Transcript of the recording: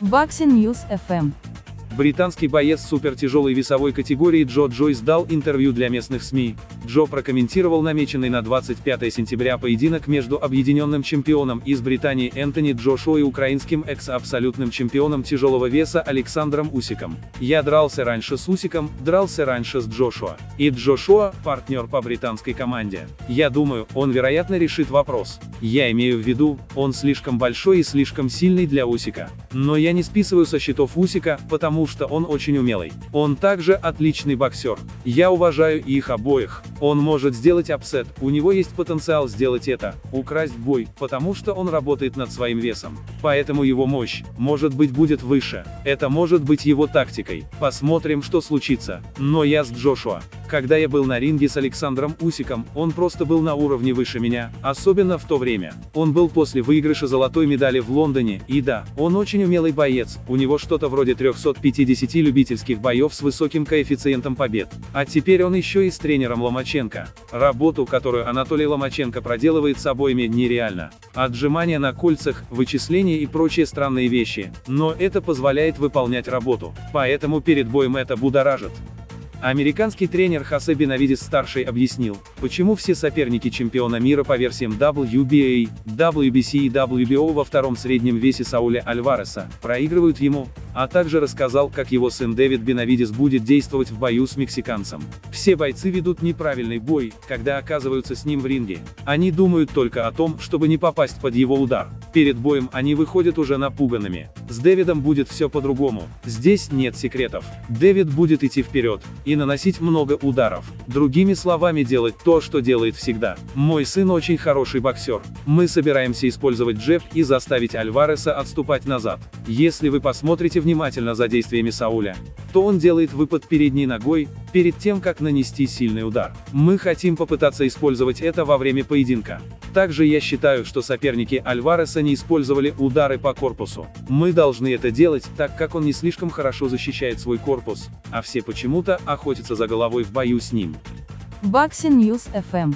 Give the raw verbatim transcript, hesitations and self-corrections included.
боксинг ньюс эф эм. Британский боец супертяжелой весовой категории Джо Джойс дал интервью для местных СМИ. Джо прокомментировал намеченный на двадцать пятое сентября поединок между объединенным чемпионом из Британии Энтони Джошуа и украинским экс-абсолютным чемпионом тяжелого веса Александром Усиком. «Я дрался раньше с Усиком, дрался раньше с Джошуа. И Джошуа – партнер по британской команде. Я думаю, он, вероятно, решит вопрос. Я имею в виду, он слишком большой и слишком сильный для Усика. Но я не списываю со счетов Усика, потому что он очень умелый. Он также отличный боксер. Я уважаю их обоих. Он может сделать апсет, у него есть потенциал сделать это, украсть бой, потому что он работает над своим весом. Поэтому его мощь, может быть, будет выше. Это может быть его тактикой. Посмотрим, что случится. Но я с Джошуа. Когда я был на ринге с Александром Усиком, он просто был на уровне выше меня, особенно в то время. Он был после выигрыша золотой медали в Лондоне, и да, он очень умелый боец, у него что-то вроде трёхсот пятидесяти любительских боев с высоким коэффициентом побед. А теперь он еще и с тренером Ломаченко. Работу, которую Анатолий Ломаченко проделывает с обоими, нереально. Отжимания на кольцах, вычисления и прочие странные вещи, но это позволяет выполнять работу. Поэтому перед боем это будоражит». Американский тренер Хосе Бенавидес-старший объяснил, почему все соперники чемпиона мира по версиям дабл ю би эй, дабл ю би си и дабл ю би о во втором среднем весе Сауля Альвареса проигрывают ему, а также рассказал, как его сын Дэвид Бенавидес будет действовать в бою с мексиканцем. «Все бойцы ведут неправильный бой, когда оказываются с ним в ринге. Они думают только о том, чтобы не попасть под его удар. Перед боем они выходят уже напуганными. С Дэвидом будет все по-другому. Здесь нет секретов. Дэвид будет идти вперед и наносить много ударов. Другими словами, делать то, что делает всегда. Мой сын очень хороший боксер. Мы собираемся использовать джеб и заставить Альвареса отступать назад. Если вы посмотрите внимательно за действиями Сауля, то он делает выпад передней ногой, перед тем, как нанести сильный удар. Мы хотим попытаться использовать это во время поединка. Также я считаю, что соперники Альвареса не использовали удары по корпусу. Мы должны это делать, так как он не слишком хорошо защищает свой корпус, а все почему-то охотятся за головой в бою с ним». боксинг ньюс эф эм.